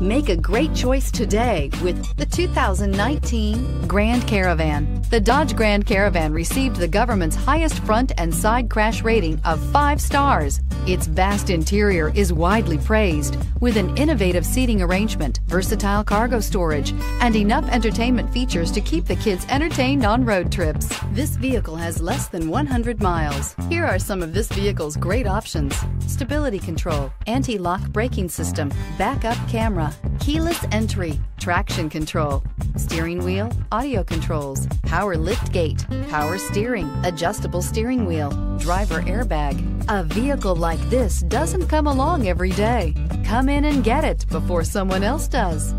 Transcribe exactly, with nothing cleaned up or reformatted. Make a great choice today with the two thousand nineteen Grand Caravan. The Dodge Grand Caravan received the government's highest front and side crash rating of five stars. Its vast interior is widely praised, with an innovative seating arrangement, versatile cargo storage, and enough entertainment features to keep the kids entertained on road trips. This vehicle has less than one hundred miles. Here are some of this vehicle's great options: stability control, anti-lock braking system, backup camera, keyless entry, traction control, steering wheel audio controls, power lift gate, power steering, adjustable steering wheel, driver airbag. A vehicle like this doesn't come along every day. Come in and get it before someone else does.